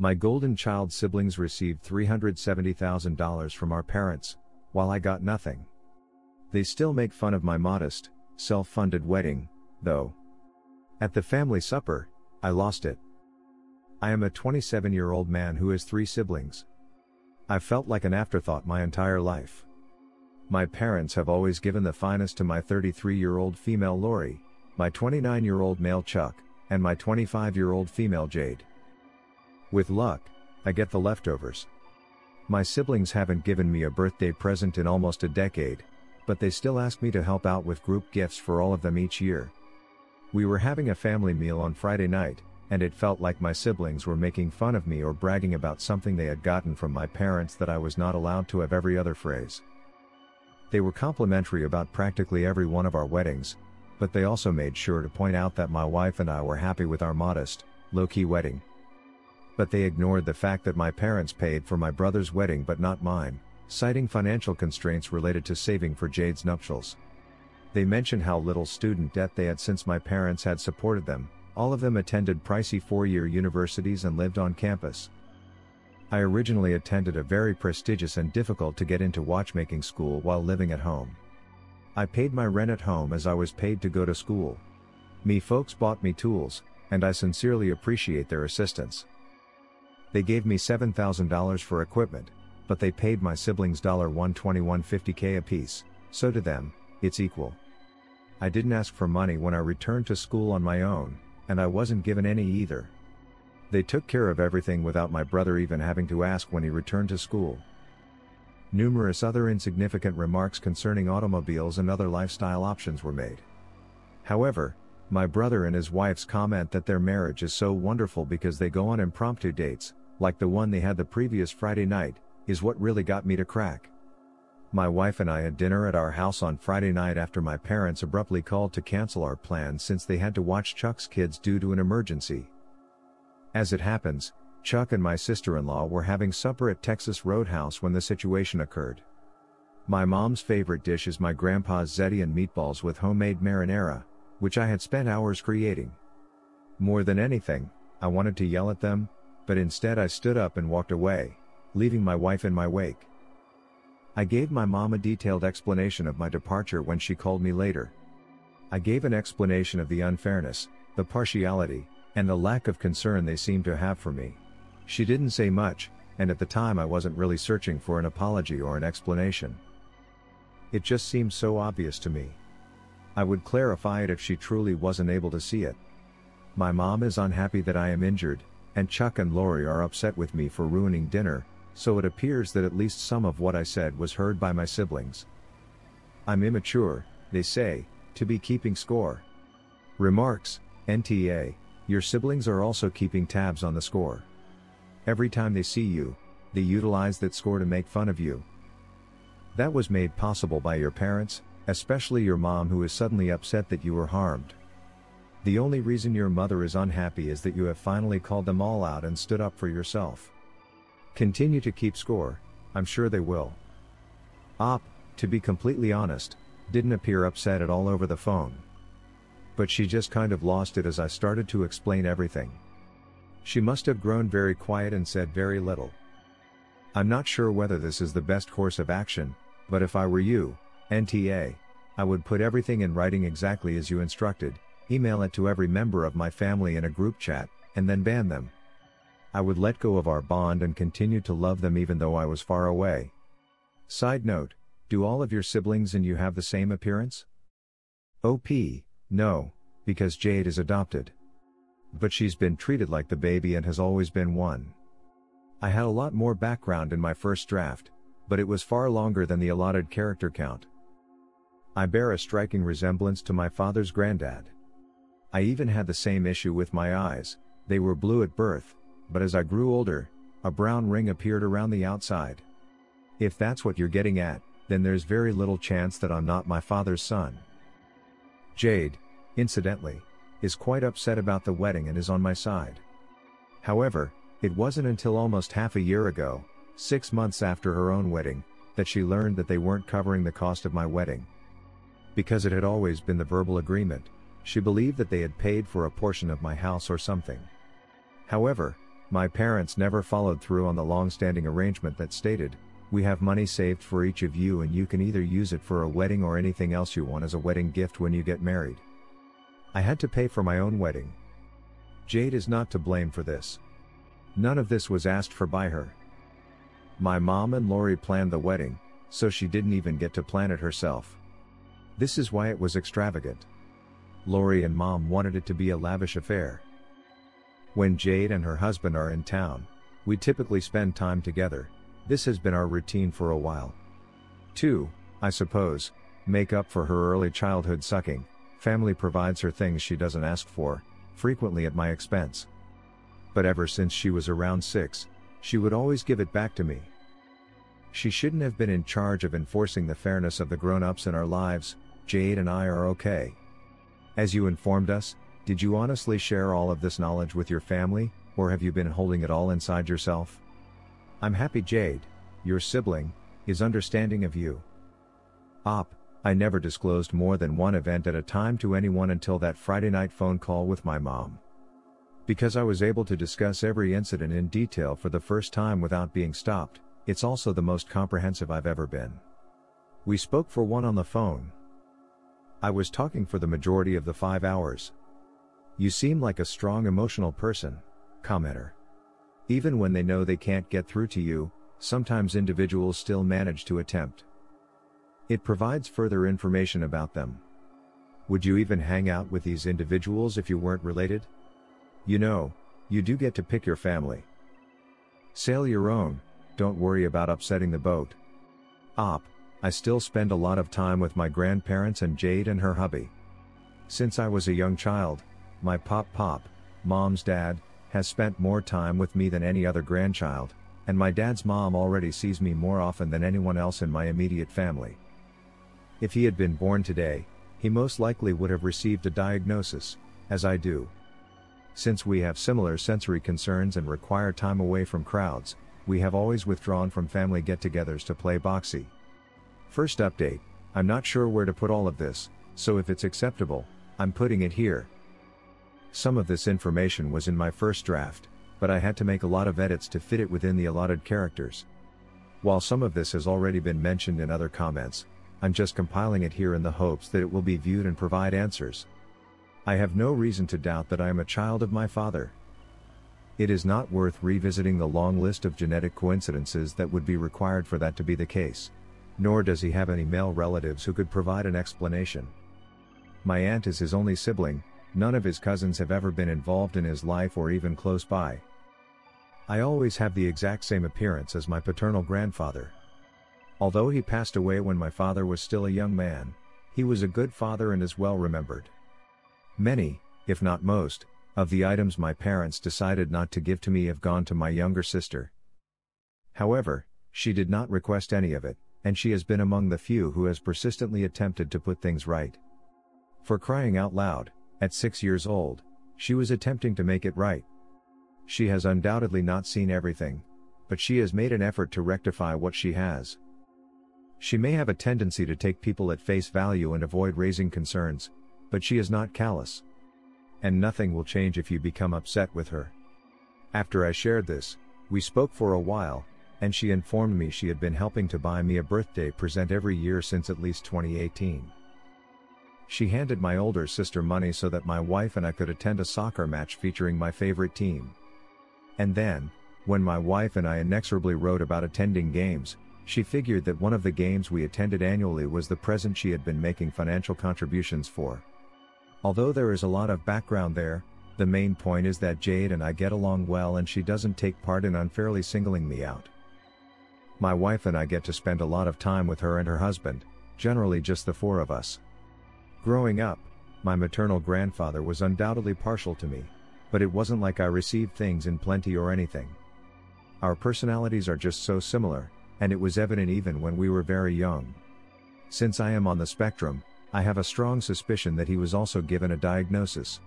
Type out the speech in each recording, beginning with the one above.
My golden child siblings received $370,000 from our parents, while I got nothing. They still make fun of my modest, self-funded wedding, though. At the family supper, I lost it. I am a 27-year-old man who has 3 siblings. I've felt like an afterthought my entire life. My parents have always given the finest to my 33-year-old female Lori, my 29-year-old male Chuck, and my 25-year-old female Jade. With luck, I get the leftovers. My siblings haven't given me a birthday present in almost a decade, but they still ask me to help out with group gifts for all of them each year. We were having a family meal on Friday night, and it felt like my siblings were making fun of me or bragging about something they had gotten from my parents that I was not allowed to have every other phrase. They were complimentary about practically every one of our weddings, but they also made sure to point out that my wife and I were happy with our modest, low-key wedding. But they ignored the fact that my parents paid for my brother's wedding but not mine, citing financial constraints related to saving for Jade's nuptials. They mentioned how little student debt they had since my parents had supported them. All of them attended pricey 4-year universities and lived on campus. I originally attended a very prestigious and difficult to get into watchmaking school while living at home. I paid my rent at home as I was paid to go to school. Me folks bought me tools, and I sincerely appreciate their assistance. They gave me $7,000 for equipment, but they paid my siblings $121.50 apiece, so to them, it's equal. I didn't ask for money when I returned to school on my own, and I wasn't given any either. They took care of everything without my brother even having to ask when he returned to school. Numerous other insignificant remarks concerning automobiles and other lifestyle options were made. However, my brother and his wife's comment that their marriage is so wonderful because they go on impromptu dates, like the one they had the previous Friday night, is what really got me to crack. My wife and I had dinner at our house on Friday night after my parents abruptly called to cancel our plans since they had to watch Chuck's kids due to an emergency. As it happens, Chuck and my sister-in-law were having supper at Texas Roadhouse when the situation occurred. My mom's favorite dish is my grandpa's Zettian meatballs with homemade marinara, which I had spent hours creating. More than anything, I wanted to yell at them, but instead I stood up and walked away, leaving my wife in my wake. I gave my mom a detailed explanation of my departure when she called me later. I gave an explanation of the unfairness, the partiality, and the lack of concern they seemed to have for me. She didn't say much, and at the time I wasn't really searching for an apology or an explanation. It just seemed so obvious to me. I would clarify it if she truly wasn't able to see it. My mom is unhappy that I am injured, and Chuck and Lori are upset with me for ruining dinner, so it appears that at least some of what I said was heard by my siblings. I'm immature, they say, to be keeping score. Remarks, NTA, your siblings are also keeping tabs on the score. Every time they see you, they utilize that score to make fun of you. That was made possible by your parents, especially your mom, who is suddenly upset that you were harmed. The only reason your mother is unhappy is that you have finally called them all out and stood up for yourself. Continue to keep score, I'm sure they will. Op, to be completely honest, didn't appear upset at all over the phone. But she just kind of lost it as I started to explain everything. She must have grown very quiet and said very little. I'm not sure whether this is the best course of action, but if I were you, NTA, I would put everything in writing exactly as you instructed, email it to every member of my family in a group chat, and then ban them. I would let go of our bond and continue to love them even though I was far away. Side note, do all of your siblings and you have the same appearance? OP, no, because Jade is adopted. But she's been treated like the baby and has always been one. I had a lot more background in my first draft, but it was far longer than the allotted character count. I bear a striking resemblance to my father's granddad. I even had the same issue with my eyes, they were blue at birth, but as I grew older, a brown ring appeared around the outside. If that's what you're getting at, then there's very little chance that I'm not my father's son. Jade, incidentally, is quite upset about the wedding and is on my side. However, it wasn't until almost half a year ago, 6 months after her own wedding, that she learned that they weren't covering the cost of my wedding. Because it had always been the verbal agreement, she believed that they had paid for a portion of my house or something. However, My parents never followed through on the long-standing arrangement that stated, "We have money saved for each of you and you can either use it for a wedding or anything else you want as a wedding gift when you get married." I had to pay for my own wedding. Jade is not to blame for this. None of this was asked for by her. My mom and Lori planned the wedding, so she didn't even get to plan it herself. This is why it was extravagant. Lori and Mom wanted it to be a lavish affair. When Jade and her husband are in town, we typically spend time together. This has been our routine for a while. To, I suppose, make up for her early childhood sucking, family provides her things she doesn't ask for, frequently at my expense. But ever since she was around 6, she would always give it back to me. She shouldn't have been in charge of enforcing the fairness of the grown-ups in our lives. Jade and I are okay. As you informed us, did you honestly share all of this knowledge with your family, or have you been holding it all inside yourself? I'm happy Jade, your sibling, is understanding of you. Op, I never disclosed more than one event at a time to anyone until that Friday night phone call with my mom. Because I was able to discuss every incident in detail for the first time without being stopped, it's also the most comprehensive I've ever been. We spoke for 1 on the phone. I was talking for the majority of the 5 hours. You seem like a strong emotional person, commenter. Even when they know they can't get through to you, sometimes individuals still manage to attempt. It provides further information about them. Would you even hang out with these individuals if you weren't related? You know, you do get to pick your family. Sail your own, don't worry about upsetting the boat. Op, I still spend a lot of time with my grandparents and Jade and her hubby. Since I was a young child, my pop, mom's dad, has spent more time with me than any other grandchild, and my dad's mom already sees me more often than anyone else in my immediate family. If he had been born today, he most likely would have received a diagnosis, as I do. Since we have similar sensory concerns and require time away from crowds, we have always withdrawn from family get-togethers to play boxy. First update, I'm not sure where to put all of this, so if it's acceptable, I'm putting it here. Some of this information was in my first draft, but I had to make a lot of edits to fit it within the allotted characters. While some of this has already been mentioned in other comments, I'm just compiling it here in the hopes that it will be viewed and provide answers. I have no reason to doubt that I am a child of my father. It is not worth revisiting the long list of genetic coincidences that would be required for that to be the case. Nor does he have any male relatives who could provide an explanation. My aunt is his only sibling. None of his cousins have ever been involved in his life or even close by. I always have the exact same appearance as my paternal grandfather. Although he passed away when my father was still a young man, he was a good father and is well remembered. Many, if not most, of the items my parents decided not to give to me have gone to my younger sister. However, she did not request any of it, and she has been among the few who has persistently attempted to put things right. For crying out loud, at 6 years old, she was attempting to make it right. She has undoubtedly not seen everything, but she has made an effort to rectify what she has. She may have a tendency to take people at face value and avoid raising concerns, but she is not callous. And nothing will change if you become upset with her. After I shared this, we spoke for a while, and she informed me she had been helping to buy me a birthday present every year since at least 2018. She handed my older sister money so that my wife and I could attend a soccer match featuring my favorite team. And then, when my wife and I inexorably wrote about attending games, she figured that one of the games we attended annually was the present she had been making financial contributions for. Although there is a lot of background there, the main point is that Jade and I get along well and she doesn't take part in unfairly singling me out. My wife and I get to spend a lot of time with her and her husband, generally just the 4 of us. Growing up, my maternal grandfather was undoubtedly partial to me, but it wasn't like I received things in plenty or anything. Our personalities are just so similar, and it was evident even when we were very young. Since I am on the spectrum, I have a strong suspicion that he was also given a diagnosis.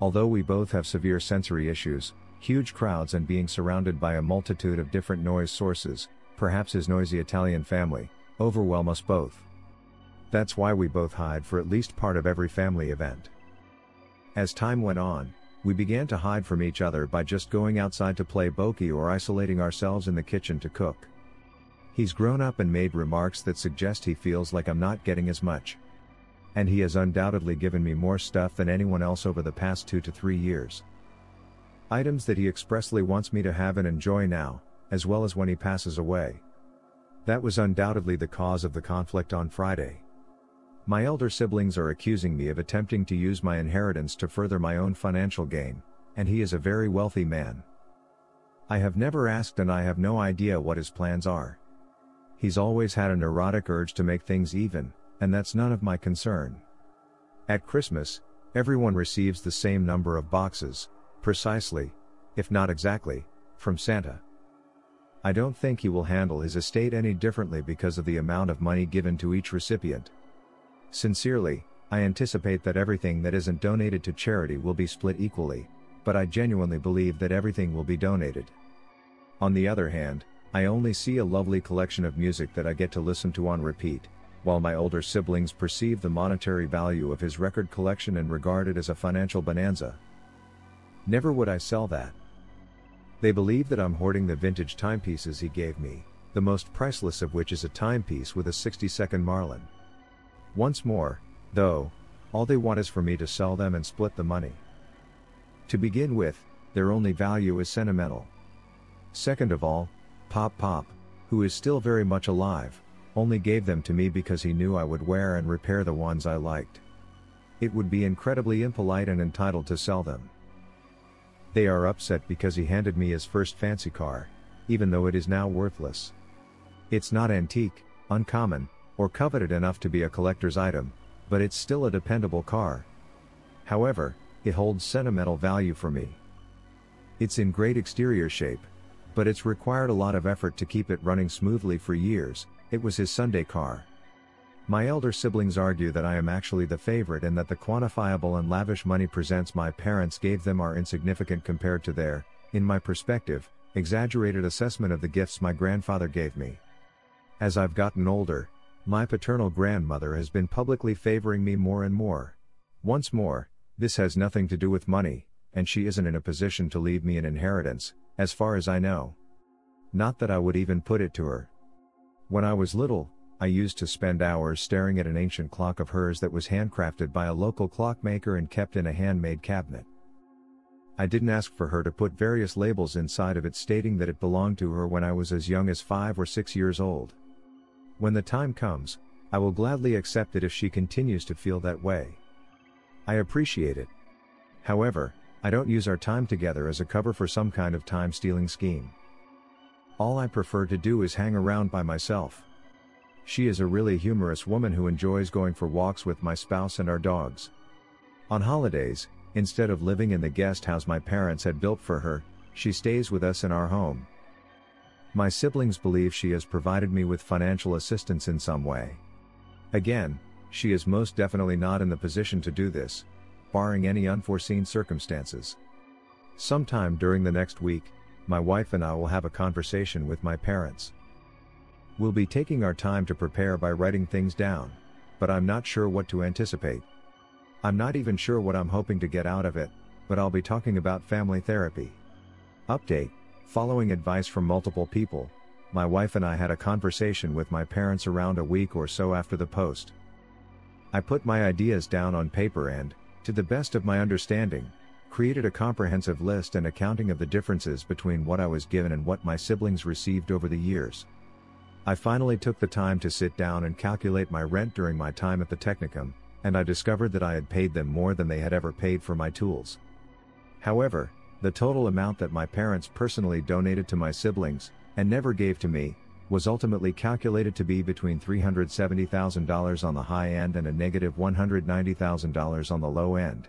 Although we both have severe sensory issues, huge crowds and being surrounded by a multitude of different noise sources, perhaps his noisy Italian family, overwhelm us both. That's why we both hide for at least part of every family event. As time went on, We began to hide from each other by just going outside to play bocce or isolating ourselves in the kitchen to cook. He's grown up and made remarks that suggest he feels like I'm not getting as much. And he has undoubtedly given me more stuff than anyone else over the past 2 to 3 years. Items that he expressly wants me to have and enjoy now, as well as when he passes away. That was undoubtedly the cause of the conflict on Friday. My elder siblings are accusing me of attempting to use my inheritance to further my own financial gain, and he is a very wealthy man. I have never asked and I have no idea what his plans are. He's always had an erotic urge to make things even, and that's none of my concern. At Christmas, everyone receives the same number of boxes, precisely, if not exactly, from Santa. I don't think he will handle his estate any differently because of the amount of money given to each recipient. Sincerely, I anticipate that everything that isn't donated to charity will be split equally, but I genuinely believe that everything will be donated. On the other hand, I only see a lovely collection of music that I get to listen to on repeat, while my older siblings perceive the monetary value of his record collection and regard it as a financial bonanza. Never would I sell that. They believe that I'm hoarding the vintage timepieces he gave me, the most priceless of which is a timepiece with a 60-second Marlin. Once more, though, all they want is for me to sell them and split the money. To begin with, their only value is sentimental. Second of all, Pop, who is still very much alive, only gave them to me because he knew I would wear and repair the ones I liked. It would be incredibly impolite and entitled to sell them. They are upset because he handed me his first fancy car, even though it is now worthless. It's not antique, uncommon, or coveted enough to be a collector's item, but it's still a dependable car. However, it holds sentimental value for me. It's in great exterior shape, but it's required a lot of effort to keep it running smoothly for years. It was his Sunday car. My elder siblings argue that I am actually the favorite and that the quantifiable and lavish money presents my parents gave them are insignificant compared to their, in my perspective, exaggerated assessment of the gifts my grandfather gave me. As I've gotten older, my paternal grandmother has been publicly favoring me more and more. Once more, this has nothing to do with money, and she isn't in a position to leave me an inheritance, as far as I know. Not that I would even put it to her. When I was little, I used to spend hours staring at an ancient clock of hers that was handcrafted by a local clockmaker and kept in a handmade cabinet. I didn't ask for her to put various labels inside of it stating that it belonged to her when I was as young as 5 or 6 years old. When the time comes, I will gladly accept it if she continues to feel that way. I appreciate it. However, I don't use our time together as a cover for some kind of time-stealing scheme. All I prefer to do is hang around by myself. She is a really humorous woman who enjoys going for walks with my spouse and our dogs. On holidays, instead of living in the guest house my parents had built for her, she stays with us in our home. My siblings believe she has provided me with financial assistance in some way. Again, she is most definitely not in the position to do this, barring any unforeseen circumstances. Sometime during the next week, my wife and I will have a conversation with my parents. We'll be taking our time to prepare by writing things down, but I'm not sure what to anticipate. I'm not even sure what I'm hoping to get out of it, but I'll be talking about family therapy. Update: following advice from multiple people, my wife and I had a conversation with my parents around a week or so after the post. I put my ideas down on paper and, to the best of my understanding, created a comprehensive list and accounting of the differences between what I was given and what my siblings received over the years. I finally took the time to sit down and calculate my rent during my time at the Technicum, and I discovered that I had paid them more than they had ever paid for my tools. However, the total amount that my parents personally donated to my siblings, and never gave to me, was ultimately calculated to be between $370,000 on the high end and a negative $190,000 on the low end.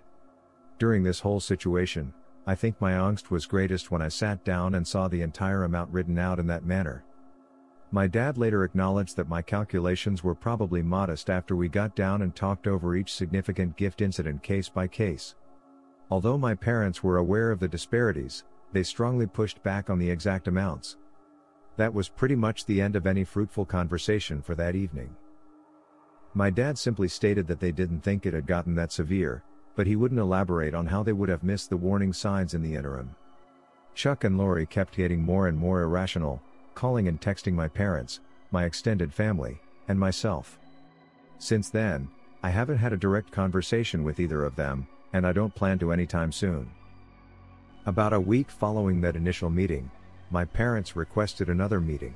During this whole situation, I think my angst was greatest when I sat down and saw the entire amount written out in that manner. My dad later acknowledged that my calculations were probably modest after we got down and talked over each significant gift incident case by case. Although my parents were aware of the disparities, they strongly pushed back on the exact amounts. That was pretty much the end of any fruitful conversation for that evening. My dad simply stated that they didn't think it had gotten that severe, but he wouldn't elaborate on how they would have missed the warning signs in the interim. Chuck and Lori kept getting more and more irrational, calling and texting my parents, my extended family, and myself. Since then, I haven't had a direct conversation with either of them, and I don't plan to anytime soon. About a week following that initial meeting, my parents requested another meeting.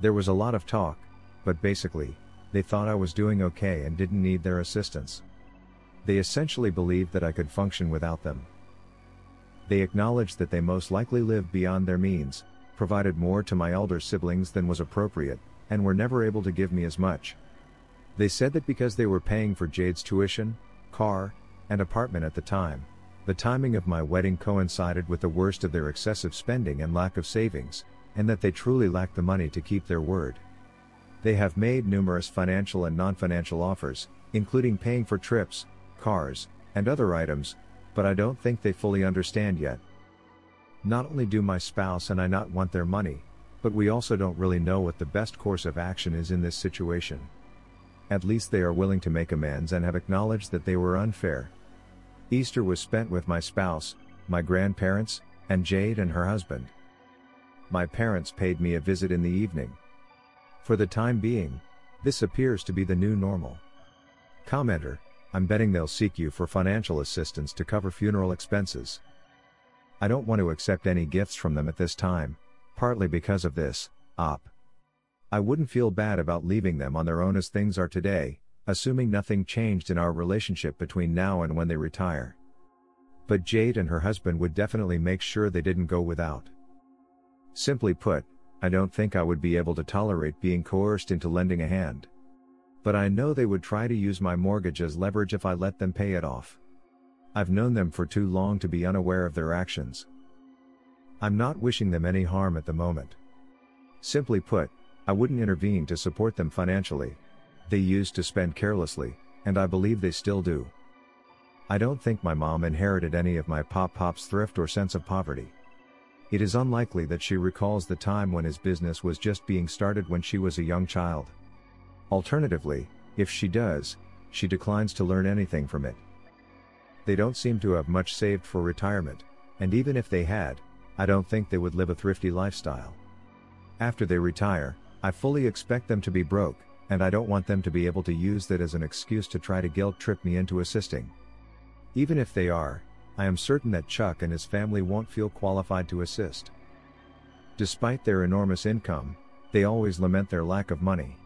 There was a lot of talk, but basically, they thought I was doing okay and didn't need their assistance. They essentially believed that I could function without them. They acknowledged that they most likely lived beyond their means, provided more to my elder siblings than was appropriate, and were never able to give me as much. They said that because they were paying for Jade's tuition, car, and apartment at the time, the timing of my wedding coincided with the worst of their excessive spending and lack of savings, and that they truly lacked the money to keep their word. They have made numerous financial and non-financial offers, including paying for trips, cars, and other items, but I don't think they fully understand yet. Not only do my spouse and I not want their money, but we also don't really know what the best course of action is in this situation. At least they are willing to make amends and have acknowledged that they were unfair. Easter was spent with my spouse, my grandparents, and Jade and her husband. My parents paid me a visit in the evening. For the time being, this appears to be the new normal. Commenter: I'm betting they'll seek you for financial assistance to cover funeral expenses. I don't want to accept any gifts from them at this time, partly because of this op. I wouldn't feel bad about leaving them on their own as things are today, assuming nothing changed in our relationship between now and when they retire. But Jade and her husband would definitely make sure they didn't go without. Simply put, I don't think I would be able to tolerate being coerced into lending a hand. But I know they would try to use my mortgage as leverage if I let them pay it off. I've known them for too long to be unaware of their actions. I'm not wishing them any harm at the moment. Simply put, I wouldn't intervene to support them financially. They used to spend carelessly, and I believe they still do. I don't think my mom inherited any of my pop-pop's thrift or sense of poverty. It is unlikely that she recalls the time when his business was just being started when she was a young child. Alternatively, if she does, she declines to learn anything from it. They don't seem to have much saved for retirement, and even if they had, I don't think they would live a thrifty lifestyle. After they retire, I fully expect them to be broke, and I don't want them to be able to use that as an excuse to try to guilt trip me into assisting. Even if they are, I am certain that Chuck and his family won't feel qualified to assist. Despite their enormous income, they always lament their lack of money.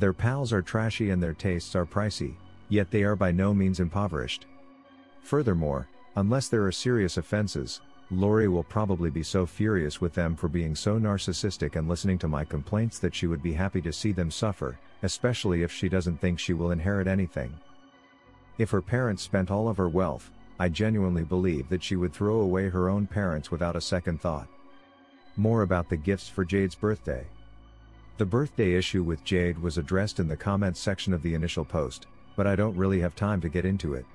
Their pals are trashy and their tastes are pricey, yet they are by no means impoverished. Furthermore, unless there are serious offenses, Lori will probably be so furious with them for being so narcissistic and listening to my complaints that she would be happy to see them suffer, especially if she doesn't think she will inherit anything. If her parents spent all of her wealth, I genuinely believe that she would throw away her own parents without a second thought. More about the gifts for Jade's birthday. The birthday issue with Jade was addressed in the comments section of the initial post, but I don't really have time to get into it.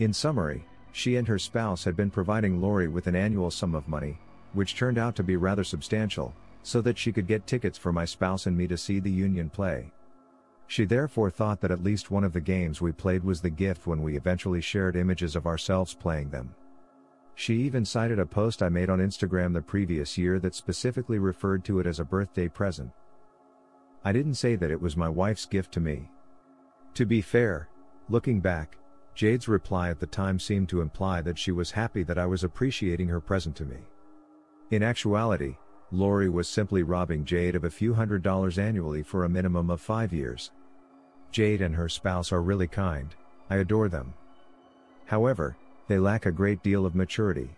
In summary, she and her spouse had been providing Lori with an annual sum of money, which turned out to be rather substantial, so that she could get tickets for my spouse and me to see the Union play. She therefore thought that at least one of the games we played was the gift when we eventually shared images of ourselves playing them. She even cited a post I made on Instagram the previous year that specifically referred to it as a birthday present. I didn't say that it was my wife's gift to me. To be fair, looking back, Jade's reply at the time seemed to imply that she was happy that I was appreciating her present to me. In actuality, Lori was simply robbing Jade of a few $100s annually for a minimum of 5 years. Jade and her spouse are really kind, I adore them. However, they lack a great deal of maturity.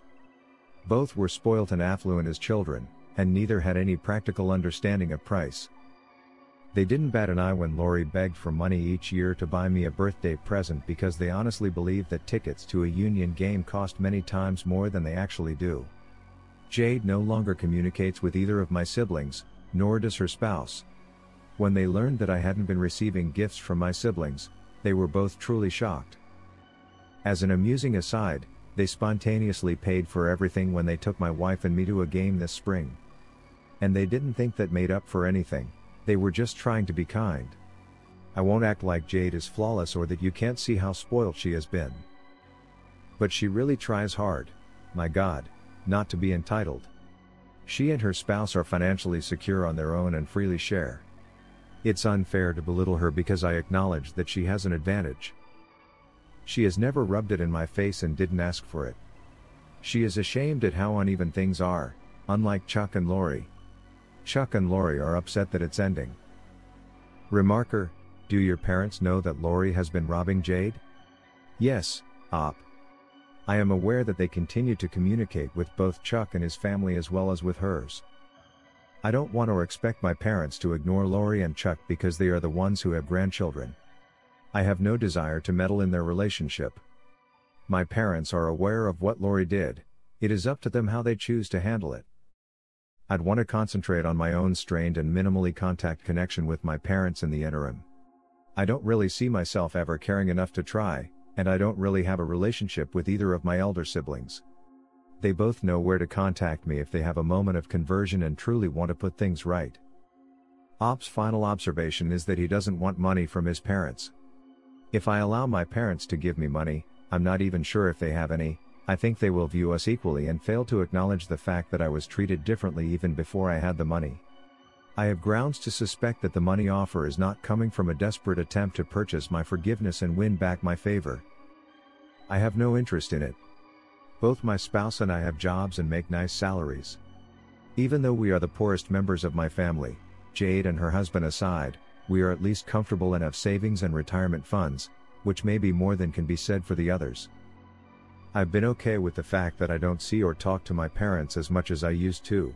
Both were spoilt and affluent as children, and neither had any practical understanding of price. They didn't bat an eye when Lori begged for money each year to buy me a birthday present because they honestly believed that tickets to a Union game cost many times more than they actually do. Jade no longer communicates with either of my siblings, nor does her spouse. When they learned that I hadn't been receiving gifts from my siblings, they were both truly shocked. As an amusing aside, they spontaneously paid for everything when they took my wife and me to a game this spring. And they didn't think that made up for anything. They were just trying to be kind. I won't act like Jade is flawless or that you can't see how spoiled she has been. But she really tries hard, my God, not to be entitled. She and her spouse are financially secure on their own and freely share. It's unfair to belittle her because I acknowledge that she has an advantage. She has never rubbed it in my face and didn't ask for it. She is ashamed at how uneven things are, unlike Chuck and Lori. Chuck and Lori are upset that it's ending. Remarker, do your parents know that Lori has been robbing Jade? Yes, Op. I am aware that they continue to communicate with both Chuck and his family as well as with hers. I don't want or expect my parents to ignore Lori and Chuck because they are the ones who have grandchildren. I have no desire to meddle in their relationship. My parents are aware of what Lori did. It is up to them how they choose to handle it. I'd want to concentrate on my own strained and minimally contact connection with my parents in the interim. I don't really see myself ever caring enough to try, and I don't really have a relationship with either of my elder siblings. They both know where to contact me if they have a moment of conversion and truly want to put things right. Op's final observation is that he doesn't want money from his parents. If I allow my parents to give me money, I'm not even sure if they have any. I think they will view us equally and fail to acknowledge the fact that I was treated differently even before I had the money. I have grounds to suspect that the money offer is not coming from a desperate attempt to purchase my forgiveness and win back my favor. I have no interest in it. Both my spouse and I have jobs and make nice salaries. Even though we are the poorest members of my family, Jade and her husband aside, we are at least comfortable and have savings and retirement funds, which may be more than can be said for the others. I've been okay with the fact that I don't see or talk to my parents as much as I used to.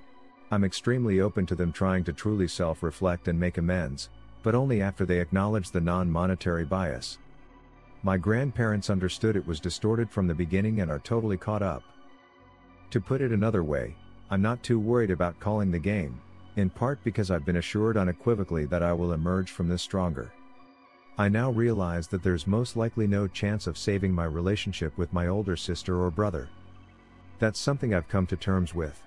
I'm extremely open to them trying to truly self-reflect and make amends, but only after they acknowledge the non-monetary bias. My grandparents understood it was distorted from the beginning and are totally caught up. To put it another way, I'm not too worried about calling the game, in part because I've been assured unequivocally that I will emerge from this stronger. I now realize that there's most likely no chance of saving my relationship with my older sister or brother. That's something I've come to terms with.